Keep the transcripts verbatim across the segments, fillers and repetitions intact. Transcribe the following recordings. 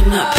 Open up.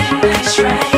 That's right.